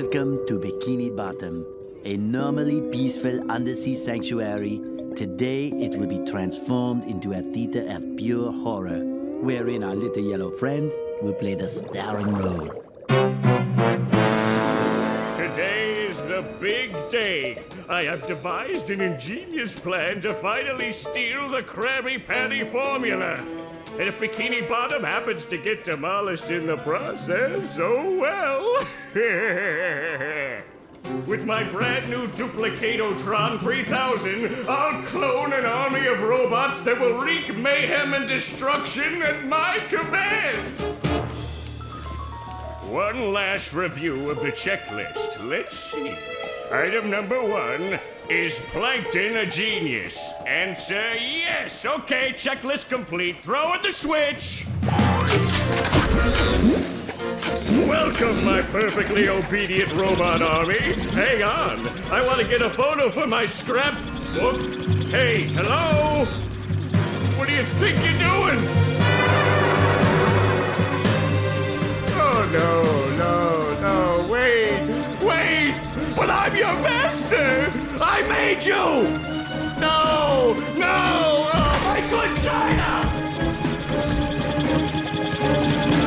Welcome to Bikini Bottom, a normally peaceful undersea sanctuary. Today it will be transformed into a theater of pure horror, wherein our little yellow friend will play the starring role. Today is the big day. I have devised an ingenious plan to finally steal the Krabby Patty formula. And if Bikini Bottom happens to get demolished in the process, oh well. With my brand new Duplicatotron 3000, I'll clone an army of robots that will wreak mayhem and destruction at my command. One last review of the checklist. Let's see. Item number 1, is Plankton a genius? Answer, yes. Okay, checklist complete. Throw in the switch. Welcome, my perfectly obedient robot army. Hang on. I want to get a photo for my scrapbook. Hey, hello? What do you think you're doing? Oh, no, no. Wait. But I'm your master. I made you! No! Oh, my good China!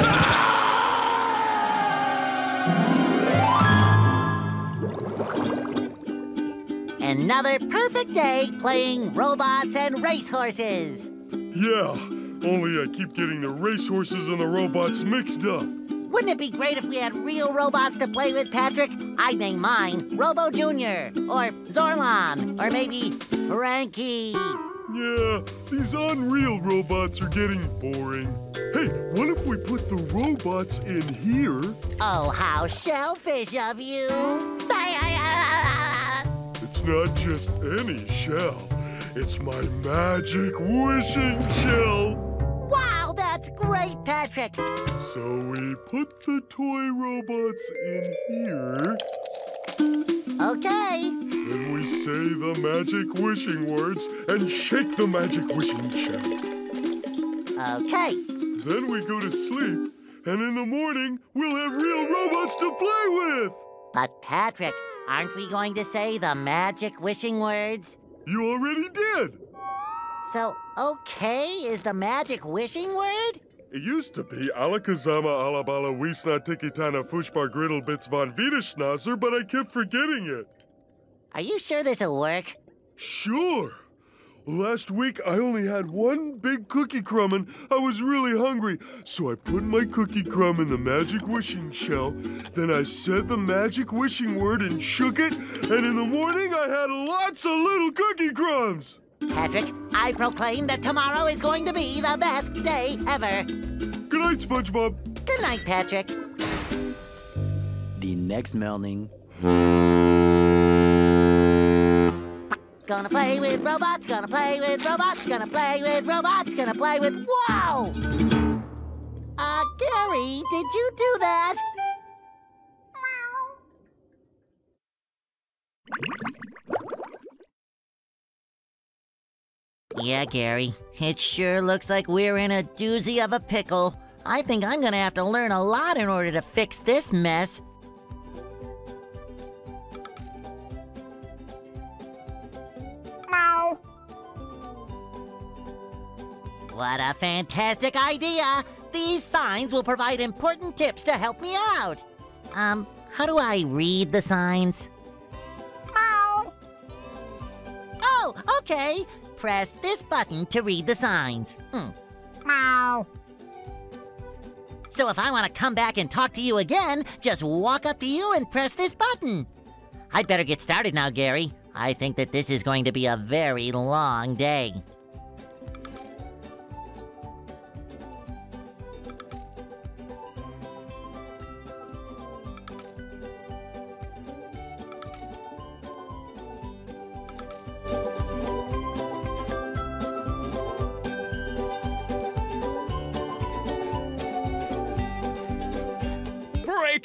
Ah! Another perfect day playing robots and racehorses. Yeah, only I keep getting the racehorses and the robots mixed up. Wouldn't it be great if we had real robots to play with, Patrick? I'd name mine Robo Jr. or Zorlon or maybe Frankie. Yeah, these unreal robots are getting boring. Hey, what if we put the robots in here? Oh, how shellfish of you. It's not just any shell. It's my magic wishing shell. That's great, Patrick. So we put the toy robots in here. Okay. Then we say the magic wishing words and shake the magic wishing shell. Okay. Then we go to sleep, and in the morning, we'll have real robots to play with. But, Patrick, aren't we going to say the magic wishing words? You already did. So, okay is the magic wishing word? It used to be Alakazama, Alabala, Wiesna, Tikitana, Fushbar, Griddle, Bits, Von Wiederschnauzer, but I kept forgetting it. Are you sure this'll work? Sure. Last week, I only had one big cookie crumb, and I was really hungry. So I put my cookie crumb in the magic wishing shell, then I said the magic wishing word and shook it, and in the morning, I had lots of little cookie crumbs. Patrick, I proclaim that tomorrow is going to be the best day ever. Good night, SpongeBob. Good night, Patrick. The next morning... Gonna play with robots, gonna play with robots, gonna play with robots, gonna play with... Wow! Gary, did you do that? Yeah, Gary, it sure looks like we're in a doozy of a pickle. I think I'm gonna have to learn a lot in order to fix this mess. Meow. What a fantastic idea! These signs will provide important tips to help me out. How do I read the signs? Meow. Oh, okay. Press this button to read the signs. Meow. So if I want to come back and talk to you again, just walk up to you and press this button. I'd better get started now, Gary. I think that this is going to be a very long day.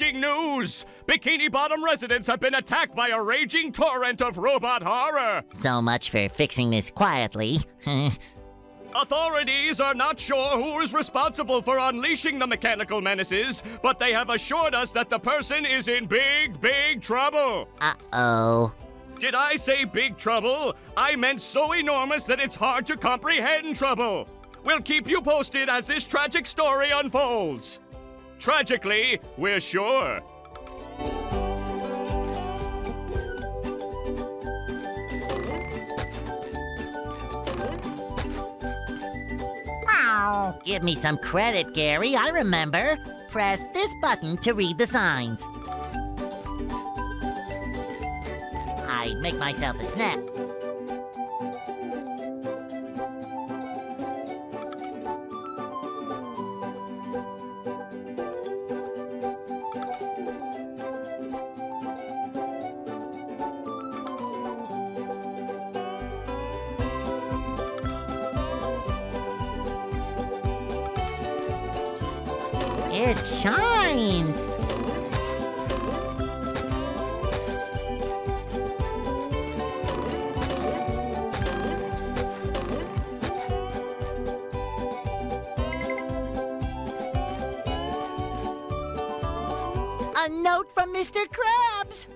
Breaking news! Bikini Bottom residents have been attacked by a raging torrent of robot horror! So much for fixing this quietly. Authorities are not sure who is responsible for unleashing the mechanical menaces, but they have assured us that the person is in big, big trouble. Uh-oh. Did I say big trouble? I meant so enormous that it's hard to comprehend trouble. We'll keep you posted as this tragic story unfolds. Tragically, we're sure. Wow. Give me some credit, Gary. I remember. Press this button to read the signs. I make myself a snack. It shines! A note from Mr. Krabs!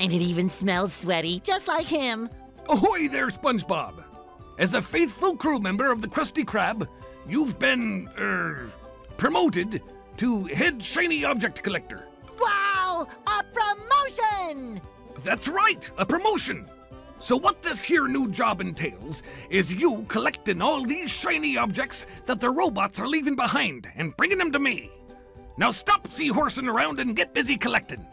And it even smells sweaty, just like him. Ahoy there, SpongeBob! As a faithful crew member of the Krusty Krab, you've been, promoted to Head Shiny Object Collector. Wow! A promotion! That's right, a promotion! So what this here new job entails is you collecting all these shiny objects that the robots are leaving behind and bringing them to me. Now stop seahorsing around and get busy collecting.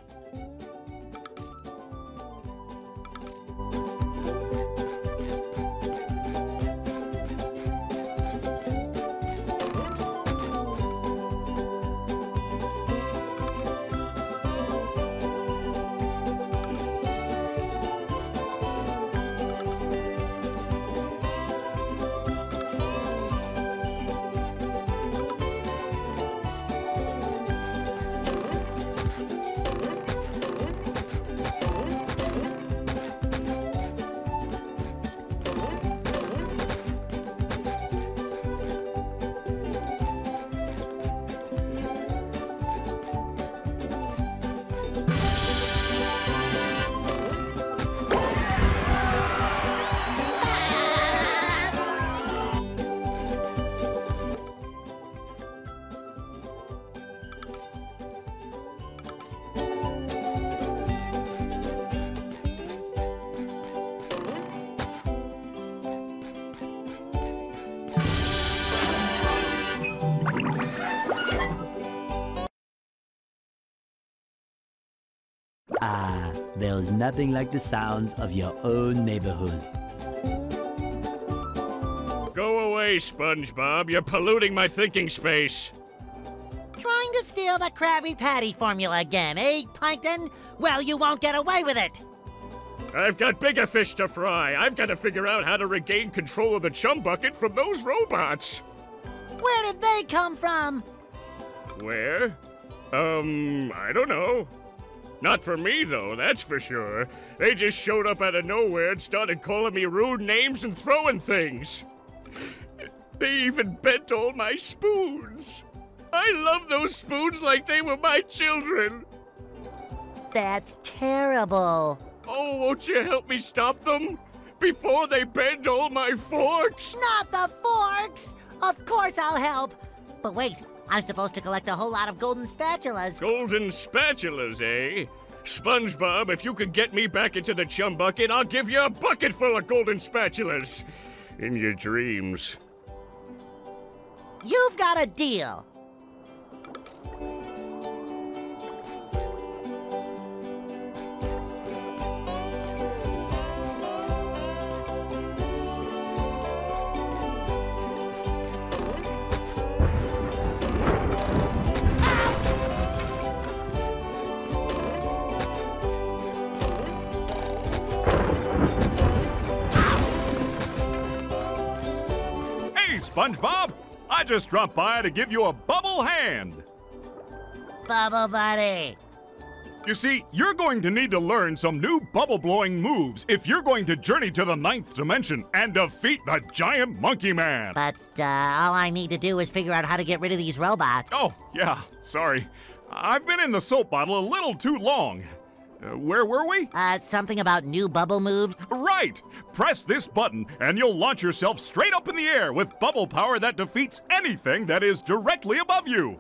Ah, there's nothing like the sounds of your own neighborhood. Go away, SpongeBob. You're polluting my thinking space. Trying to steal the Krabby Patty formula again, eh, Plankton? Well, you won't get away with it. I've got bigger fish to fry. I've got to figure out how to regain control of the Chum Bucket from those robots. Where did they come from? Where? I don't know. Not for me, though, that's for sure. They just showed up out of nowhere and started calling me rude names and throwing things. They even bent all my spoons. I love those spoons like they were my children. That's terrible. Oh, won't you help me stop them? Before they bend all my forks? Not the forks! Of course I'll help. But wait. I'm supposed to collect a whole lot of golden spatulas. Golden spatulas, eh? SpongeBob, if you could get me back into the Chum Bucket, I'll give you a bucket full of golden spatulas. In your dreams. You've got a deal. SpongeBob, I just dropped by to give you a bubble hand. Bubble buddy. You see, you're going to need to learn some new bubble-blowing moves if you're going to journey to the 9th dimension and defeat the giant monkey man. But all I need to do is figure out how to get rid of these robots. Oh, yeah, sorry. I've been in the soap bottle a little too long. Where were we? Something about new bubble moves. Right! Press this button and you'll launch yourself straight up in the air with bubble power that defeats anything that is directly above you.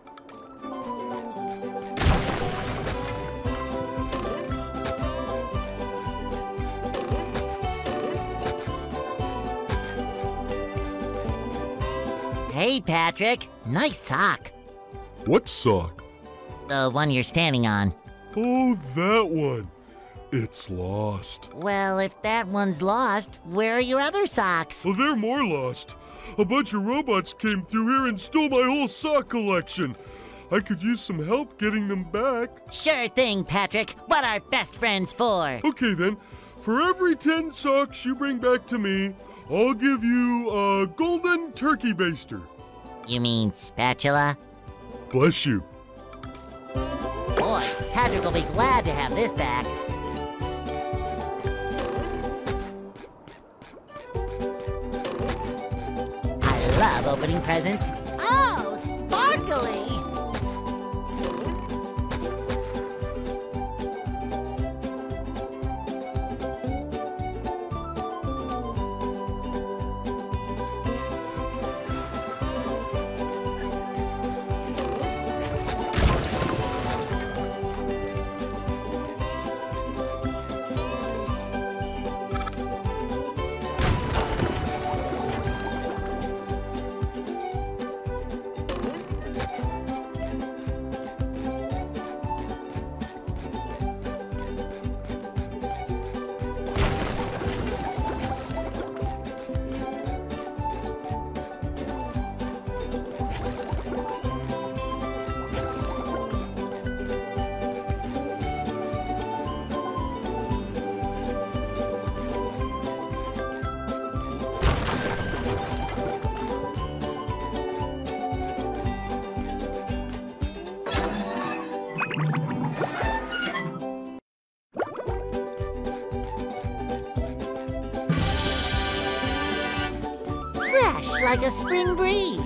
Hey, Patrick. Nice sock. What sock? The one you're standing on. Oh, that one. It's lost. Well, if that one's lost, where are your other socks? Oh, they're more lost. A bunch of robots came through here and stole my whole sock collection. I could use some help getting them back. Sure thing, Patrick. What are best friends for? Okay, then. For every 10 socks you bring back to me, I'll give you a golden turkey baster. You mean spatula? Bless you. Boy, Patrick will be glad to have this back. I love opening presents. Oh, sparkly! Like a spring breeze.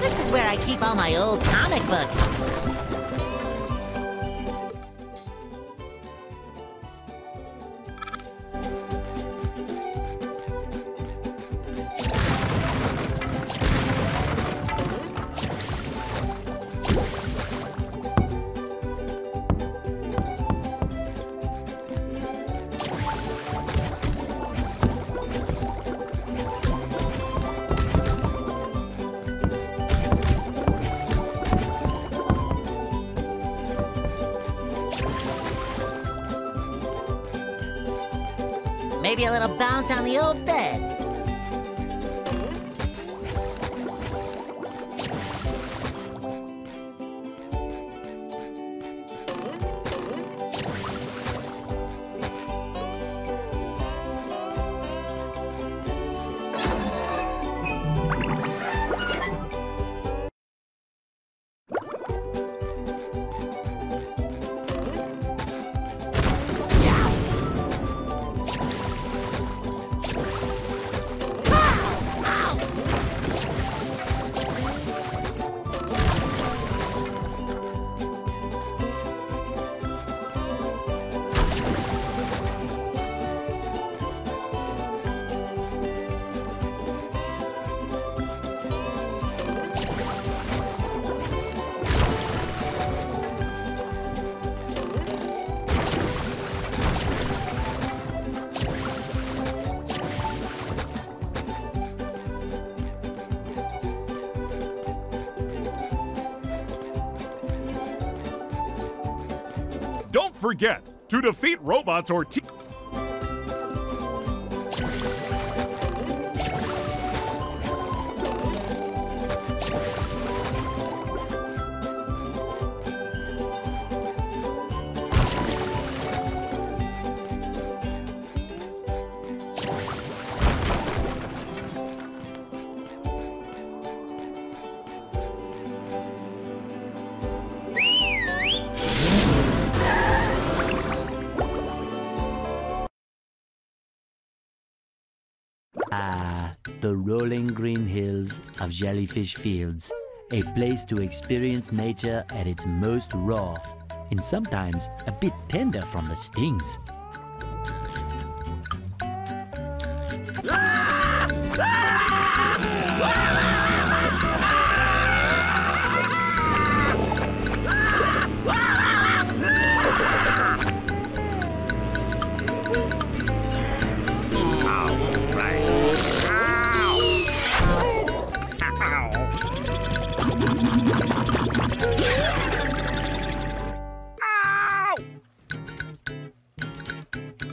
This is where I keep all my old comic books. Maybe a little bounce on the old bed. Forget to defeat robots or teams. rolling green hills of jellyfish fields, a place to experience nature at its most raw, and sometimes a bit tender from the stings.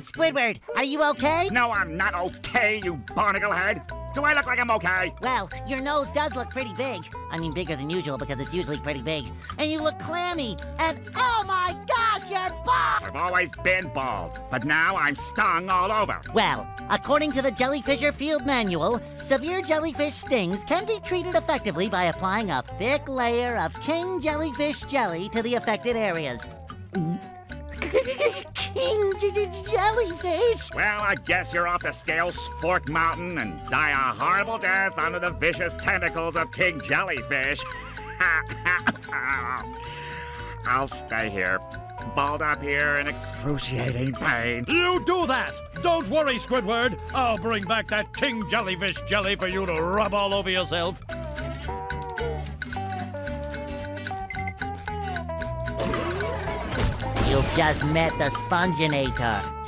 Squidward, are you okay? No, I'm not okay, you barnacle head. Do I look like I'm okay? Well, your nose does look pretty big. I mean, bigger than usual because it's usually pretty big. And you look clammy. And oh my gosh, you're bald! I've always been bald, but now I'm stung all over. Well, according to the Jellyfisher Field Manual, severe jellyfish stings can be treated effectively by applying a thick layer of King Jellyfish jelly to the affected areas. King Jellyfish! Well, I guess you're off to scale Spork Mountain and die a horrible death under the vicious tentacles of King Jellyfish. I'll stay here, balled up here in excruciating pain. You do that! Don't worry, Squidward. I'll bring back that King Jellyfish jelly for you to rub all over yourself. You've just met the Sponginator.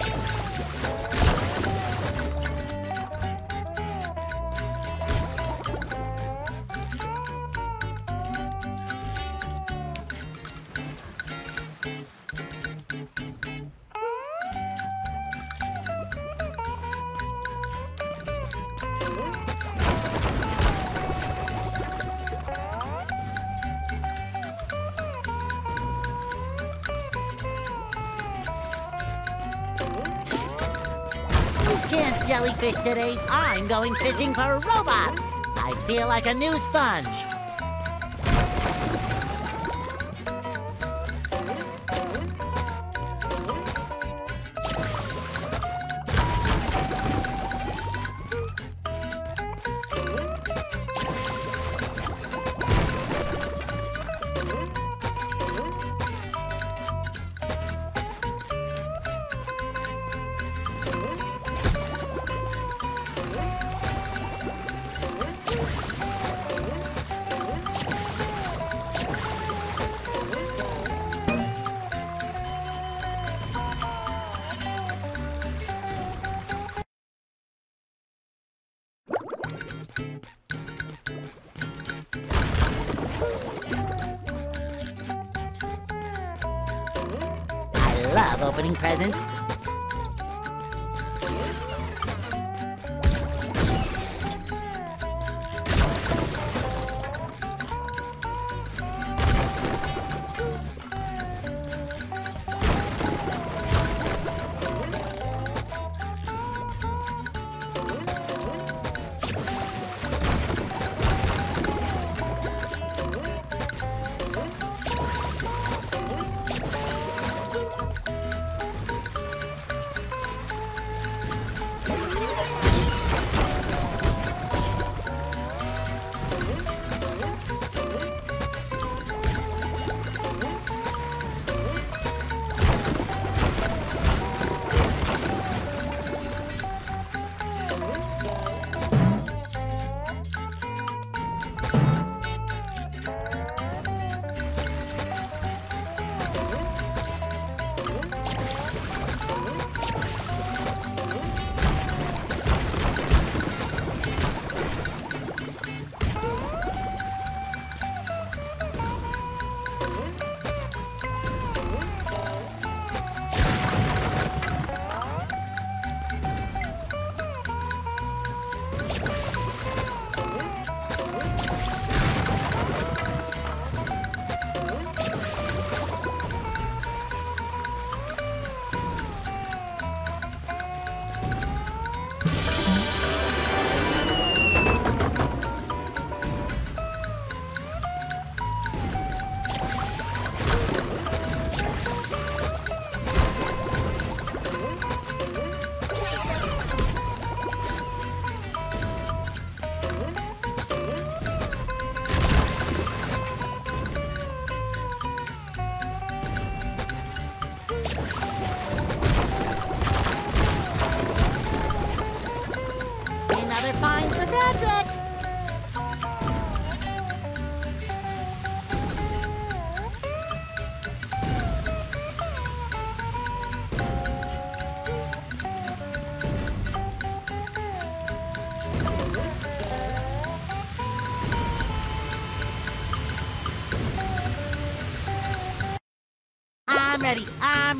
Jellyfish today, I'm going fishing for robots. I feel like a new sponge. I love opening presents. ready, I'm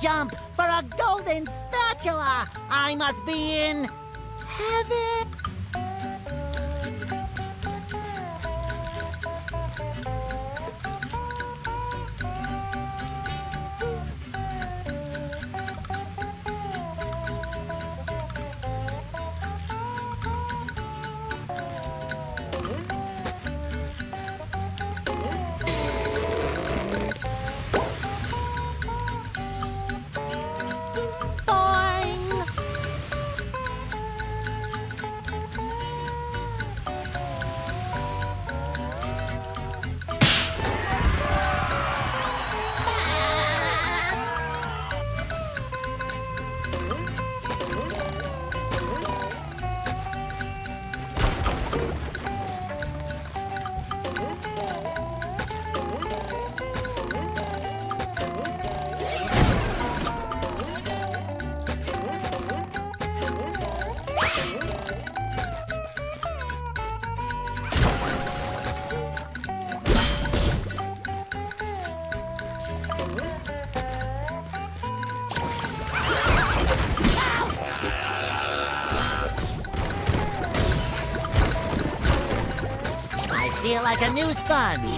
Jump for a golden spatula. I must be in heaven. Like a new sponge.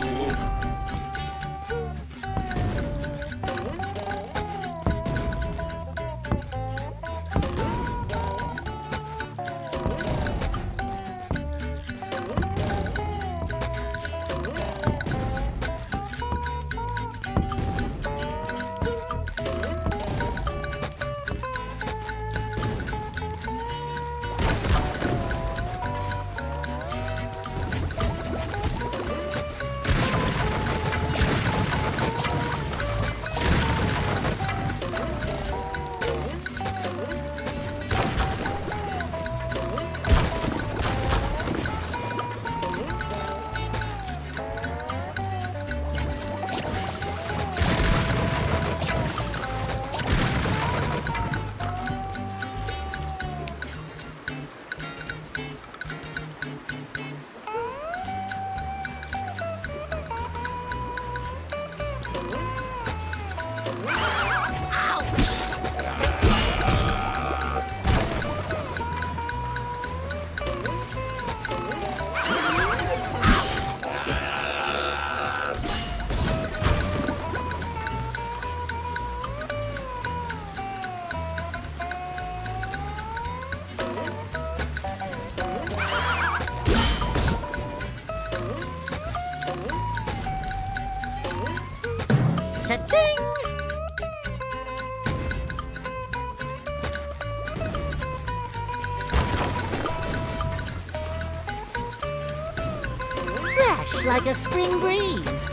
much like a spring breeze.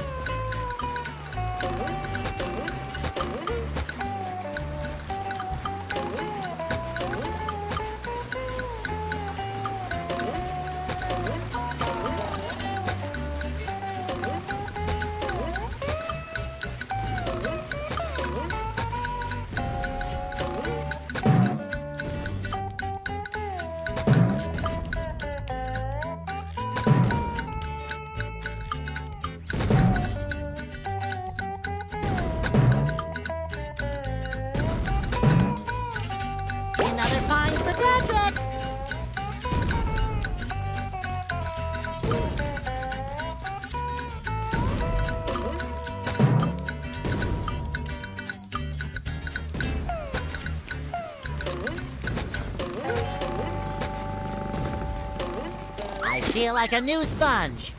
Feel like a new sponge.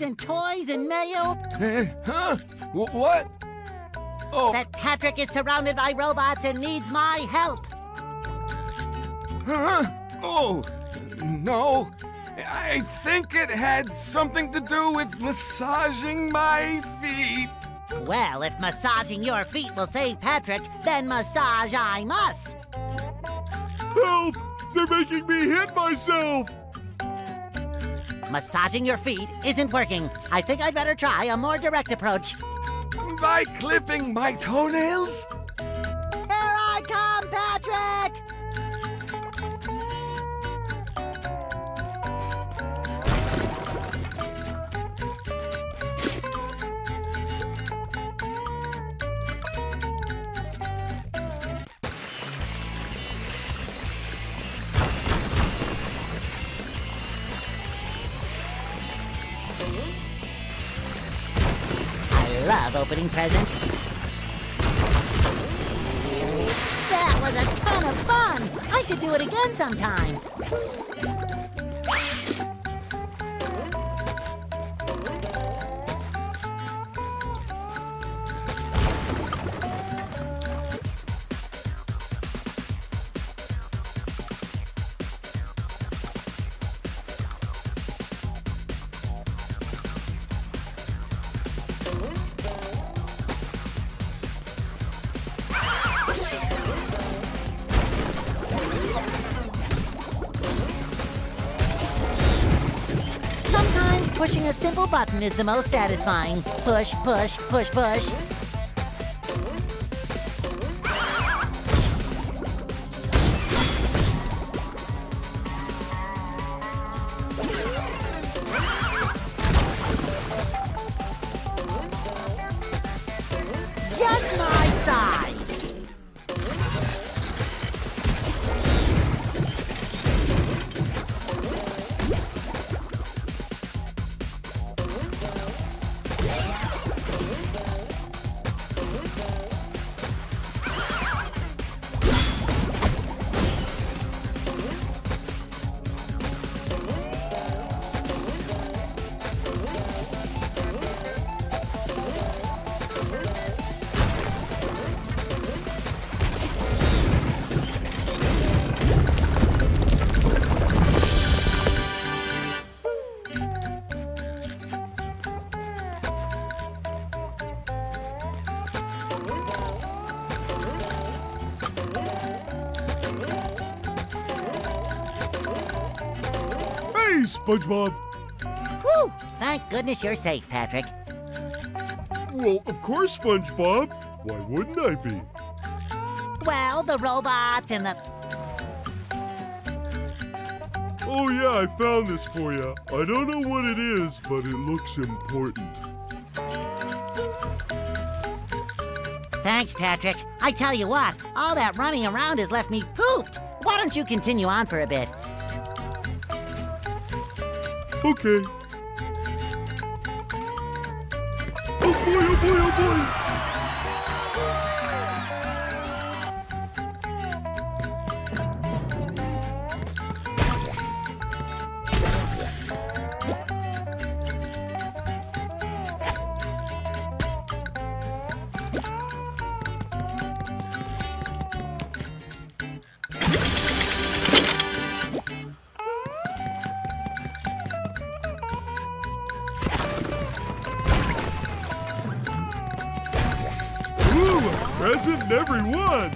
And toys and mail. Huh? What? Oh. That Patrick is surrounded by robots and needs my help. Huh? Oh, no. I think it had something to do with massaging my feet. Well, if massaging your feet will save Patrick, then massage I must. Help! They're making me hit myself! Massaging your feet isn't working. I think I'd better try a more direct approach. By clipping my toenails? Here I come, Patrick! Love opening presents. That was a ton of fun! I should do it again sometime. Pushing a simple button is the most satisfying. Push, push, push, push. Please, SpongeBob. Whew! Thank goodness you're safe, Patrick. Well, of course, SpongeBob. Why wouldn't I be? Well, the robots and the... Oh, yeah, I found this for you. I don't know what it is, but it looks important. Thanks, Patrick. I tell you what, all that running around has left me pooped. Why don't you continue on for a bit? Okay. Oh, boy, oh, boy, oh, present every one.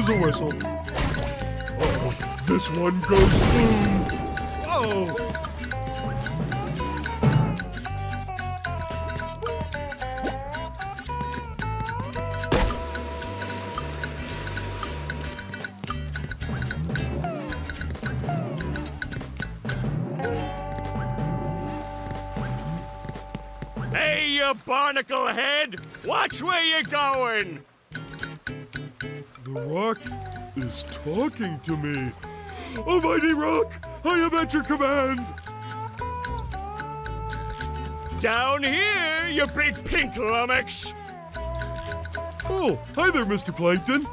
Here's a whistle. Uh-oh, this one goes boom. Uh-oh. Hey, you barnacle head! Watch where you're going! The rock is talking to me. Almighty Rock, I am at your command. Down here, you big pink lummox. Oh, hi there, Mr. Plankton.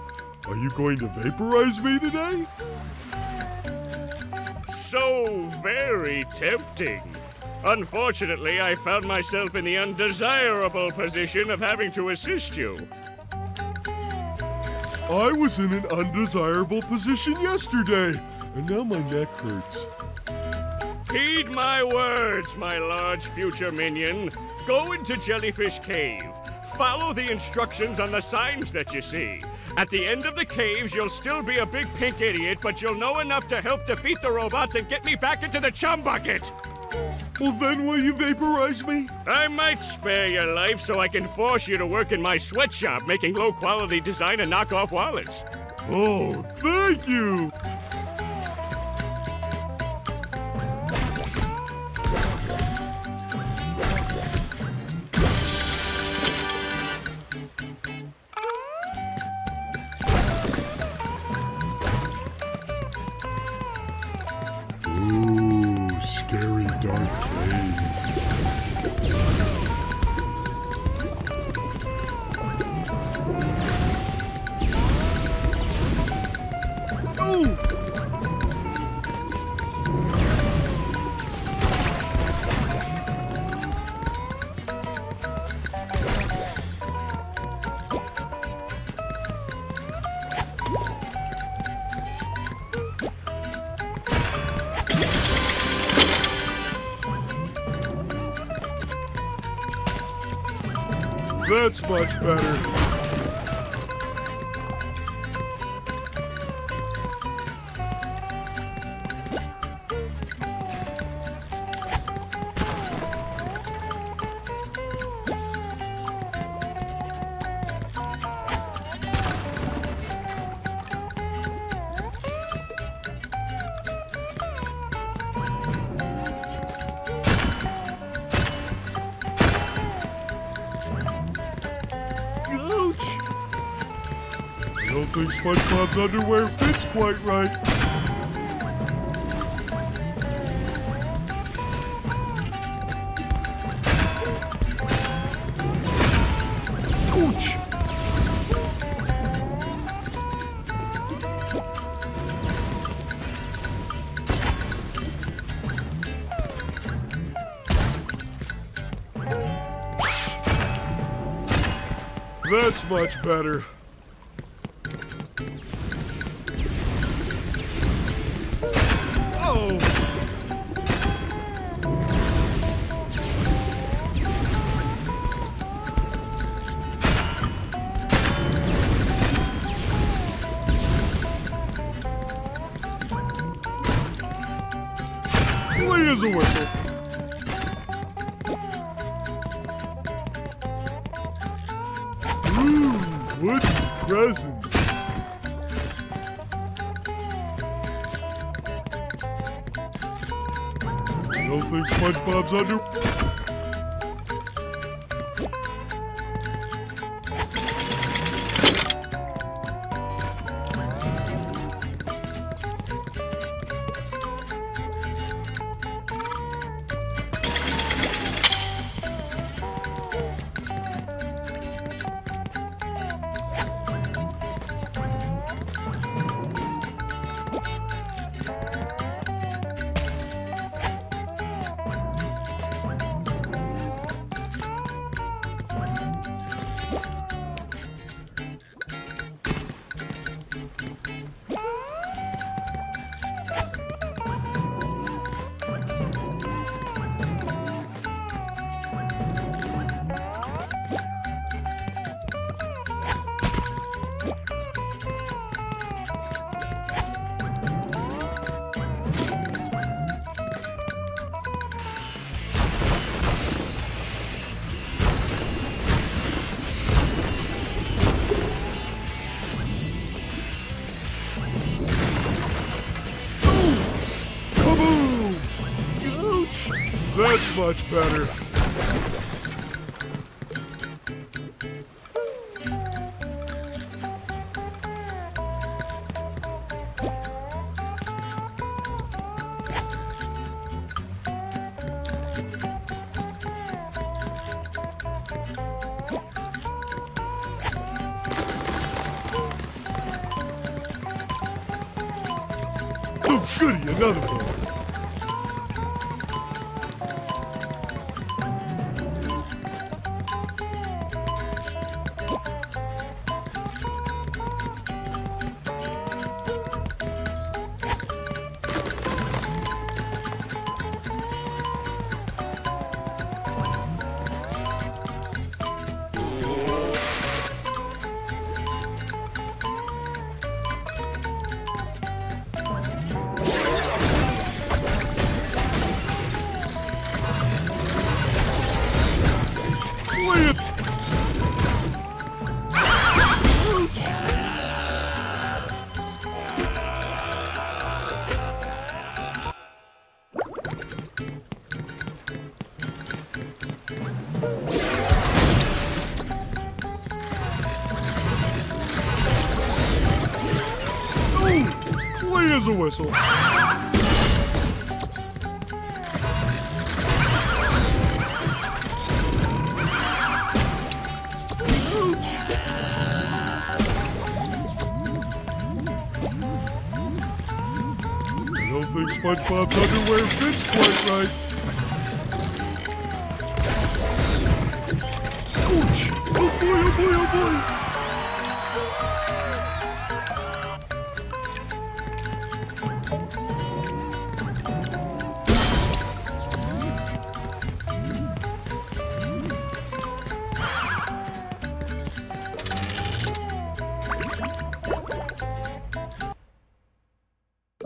Are you going to vaporize me today? So very tempting. Unfortunately, I found myself in the undesirable position of having to assist you. I was in an undesirable position yesterday, and now my neck hurts. Heed my words, my large future minion. Go into Jellyfish Cave. Follow the instructions on the signs that you see. At the end of the caves, you'll still be a big pink idiot, but you'll know enough to help defeat the robots and get me back into the Chum Bucket. Well, then will you vaporize me? I might spare your life so I can force you to work in my sweatshop making low-quality design and knockoff wallets. Oh, thank you! That's much better. Don't think SpongeBob's underwear fits quite right. Ouch! That's much better. Oh! What is a whistle? Present. I don't think SpongeBob's under. That's much better. Oh, goody, another one. Here's a whistle. I don't think SpongeBob's underwear fits quite right. Ouch! Oh boy, oh boy, oh boy!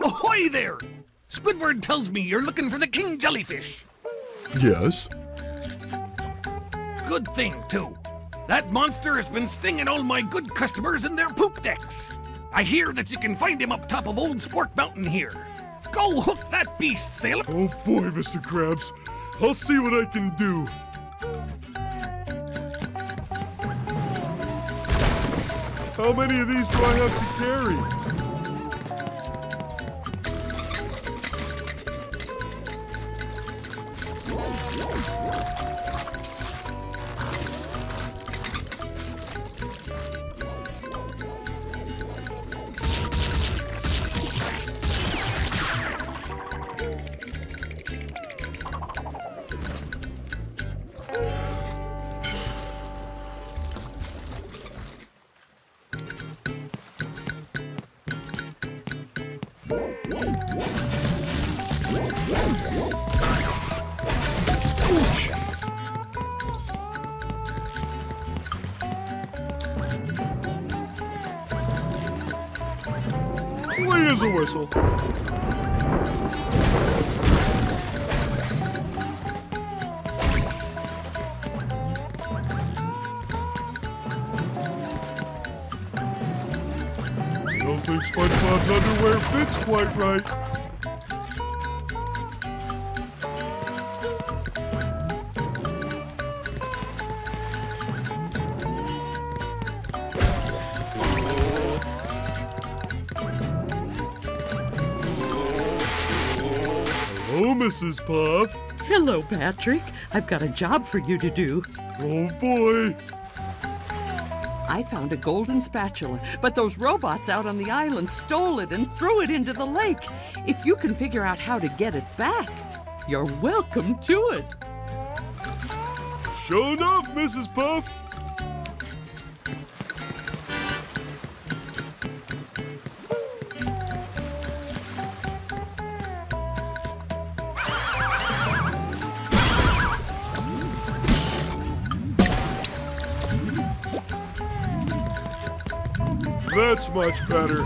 Ahoy there! Squidward tells me you're looking for the King Jellyfish. Yes. Good thing, too. That monster has been stinging all my good customers in their poop decks. I hear that you can find him up top of old Spork Mountain here. Go hook that beast, sailor. Oh boy, Mr. Krabs. I'll see what I can do. How many of these do I have to carry? Wait as a whistle. I think SpongeBob's underwear fits quite right. Hello, Mrs. Puff. Hello, Patrick. I've got a job for you to do. Oh, boy. I found a golden spatula, but those robots out on the island stole it and threw it into the lake. If you can figure out how to get it back, you're welcome to it. Sure enough, Mrs. Puff. That's much better.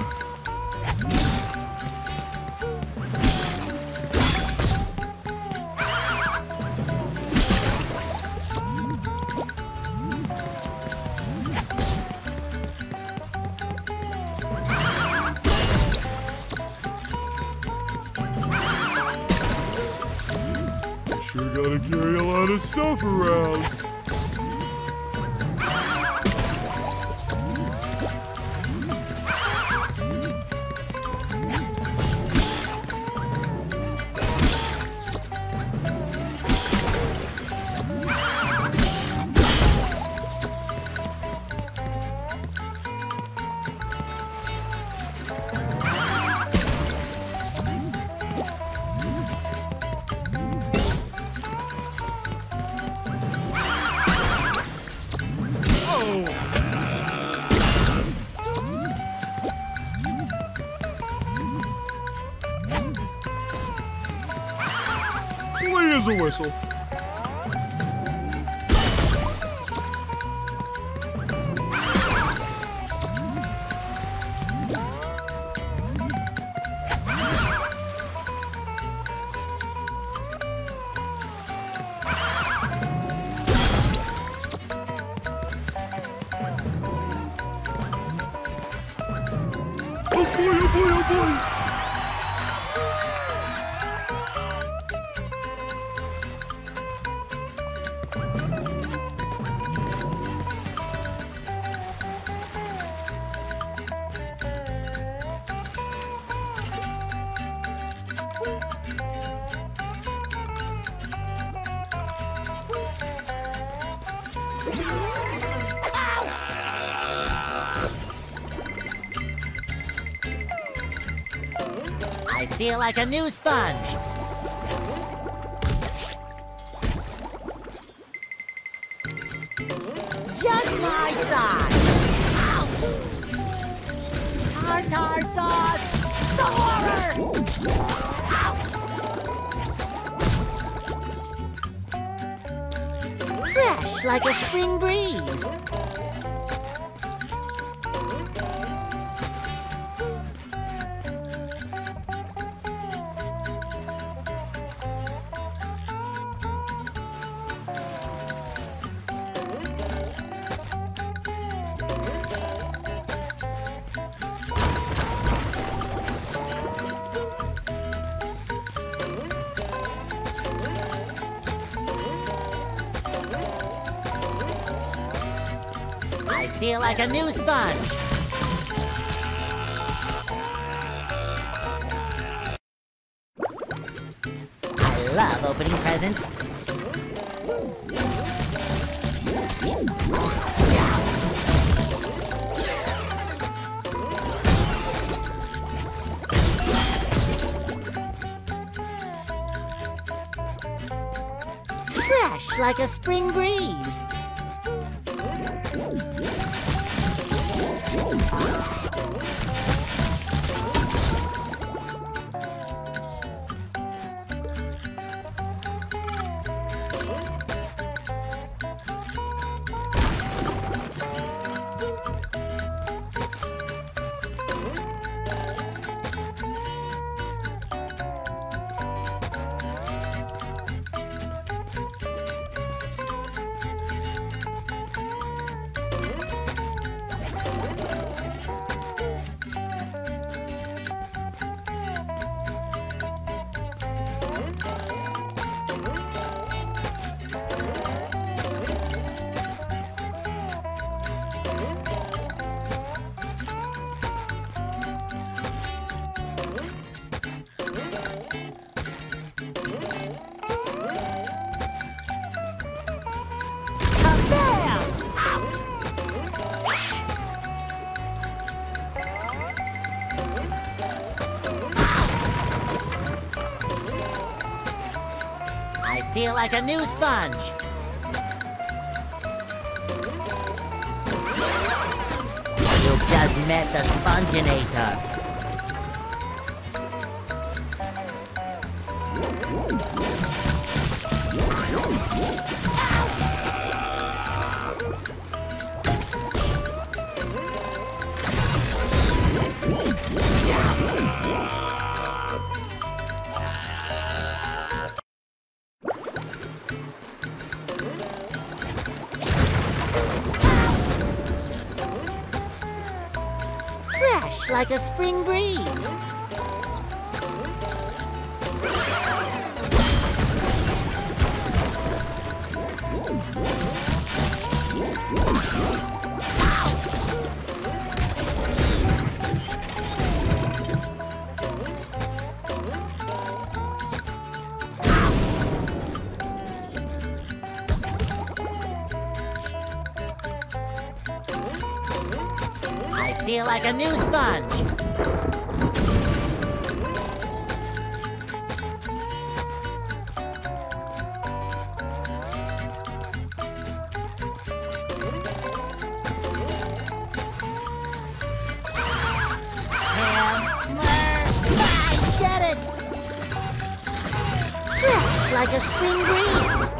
Sure gotta carry a lot of stuff around. Here's a whistle. I feel like a new sponge. Just my size. Ow! Tartar sauce. The horror. Ow! Fresh like a spring breeze. I feel like a new sponge. love opening presents. Fresh like a spring breeze. Feel like a new sponge. You just met the Sponginator. Like a spring breeze. I feel like a new sponge. Like a spring breeze.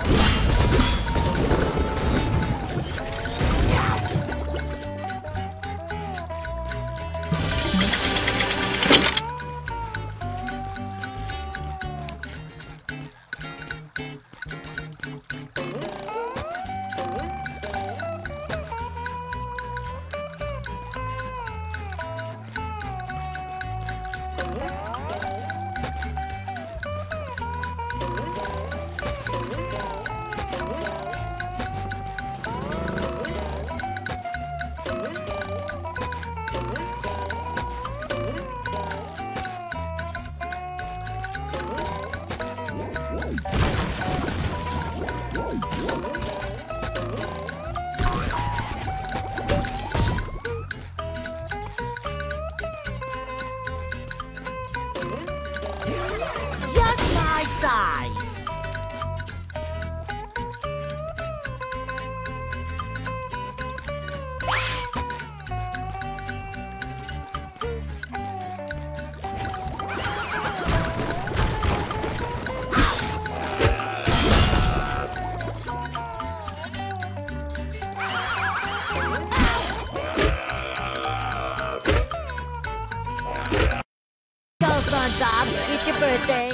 Bob, it's your birthday.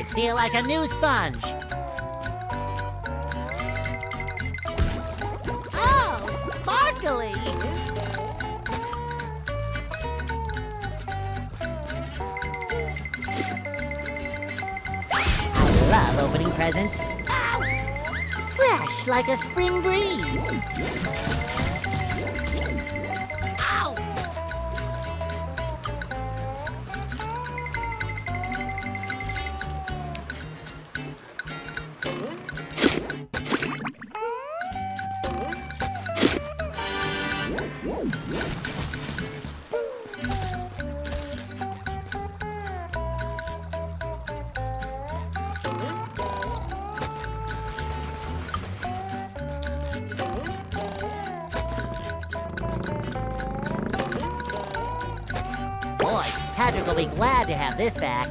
I feel like a new sponge. Oh, sparkly! I love opening presents. Ow! Fresh like a spring breeze. Boy, Patrick will be glad to have this back.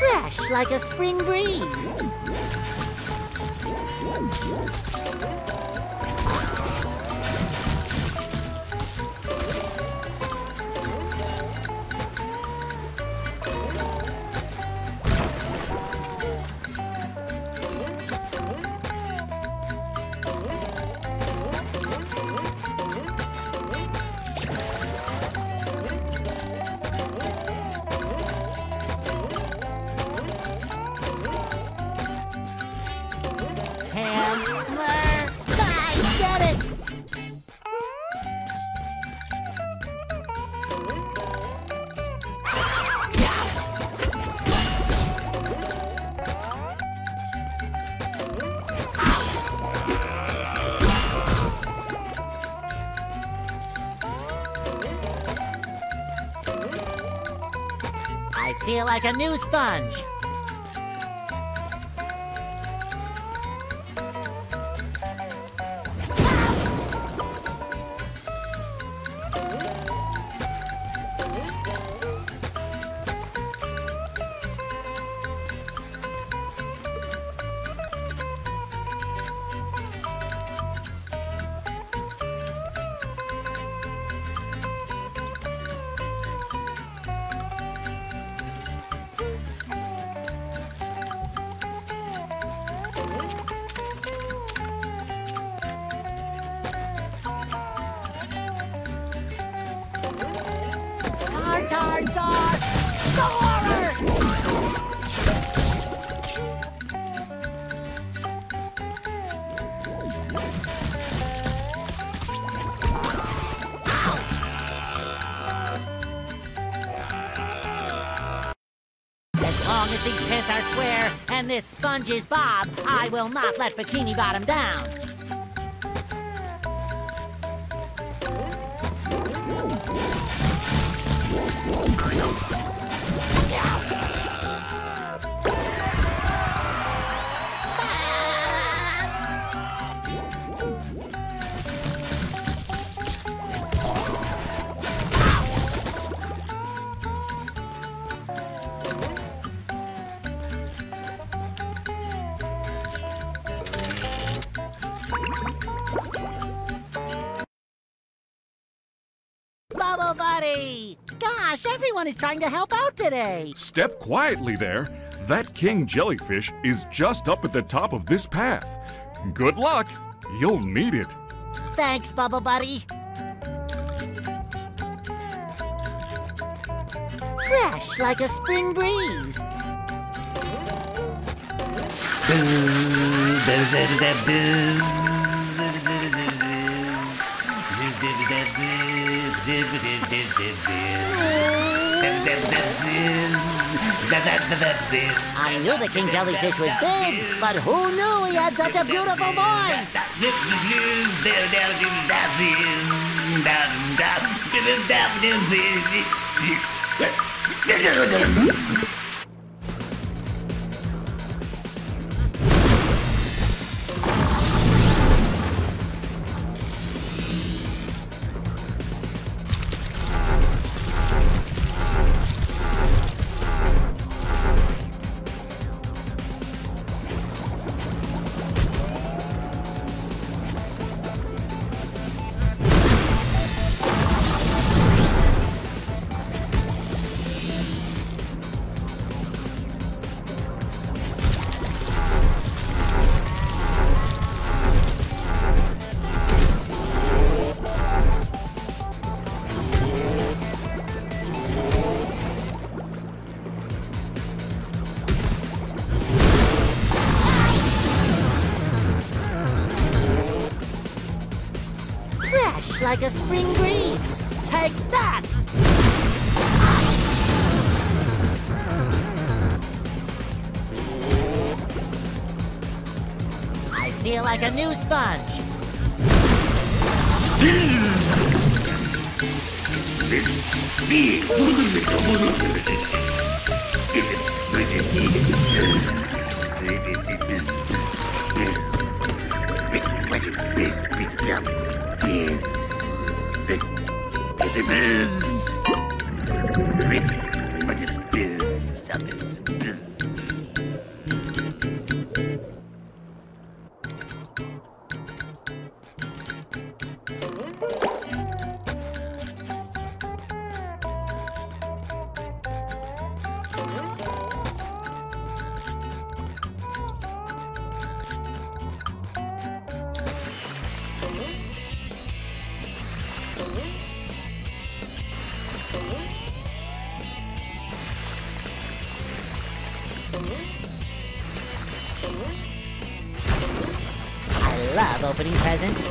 Fresh like a spring breeze. I feel like a new sponge. As these pants are square and this sponge is Bob, I will not let Bikini Bottom down. Buddy! Gosh, everyone is trying to help out today. Step quietly there. That king jellyfish is just up at the top of this path. Good luck. You'll need it. Thanks, Bubble Buddy. Fresh like a spring breeze. I knew the king jellyfish was big, but who knew he had such a beautiful voice? like a spring breeze. Take that! I feel like a new sponge. I love opening presents.